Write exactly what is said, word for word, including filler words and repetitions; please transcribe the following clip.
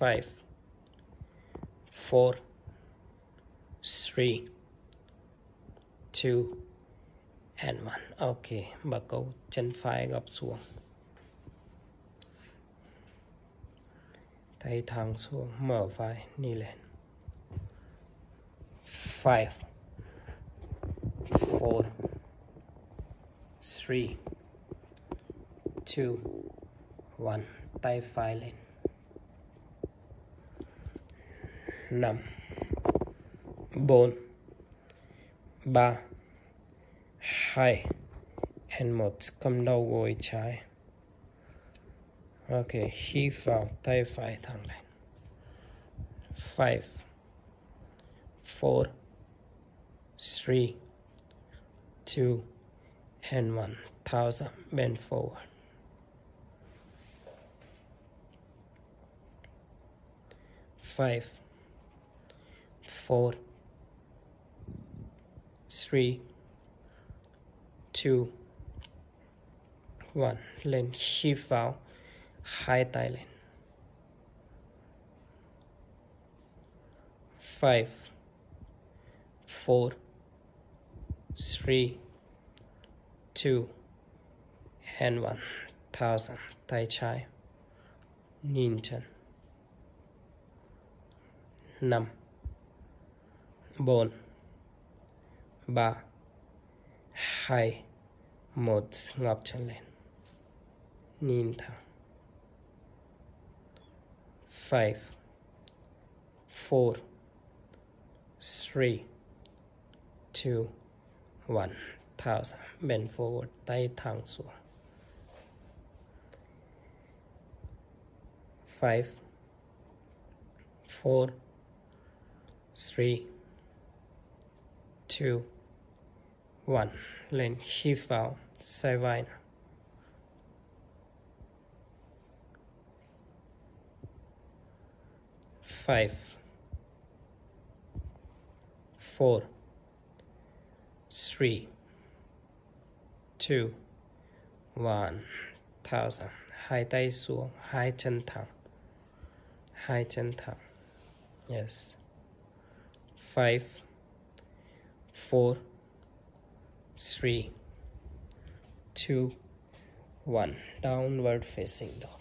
five, four, three, two, and one. Okay, bật câu chân phải gập xuống, tay thẳng xuống, mở vai, đi lên. Five, four, three, two, one. Tay phải lên. Năm, bốn, ba, hai, and một. Cầm đầu gối trái. Ok, hít vào, tay phải thẳng lên. Five, four, three, two, and one. Tháo ra, bend forward. Five, four, three, two, one. Lên, hít vào, hai tay lên. Five, four, three, two, and one. Thousand. Tay trái, nhìn chân. Năm, bốn, ba, hai, một. Ngập chân lên, nhìn thẳng. Five, four, three, two, one. Thousand. Bend forward. Tay thẳng xuống. Five, four, three, two, one. Lên, hít vào, xoay vai nào. Five, four, three, two, one. Tháo ra, hai tay xuống, hai chân thẳng, hai chân thẳng. Yes. Five, four, three, two, one. Downward facing dog.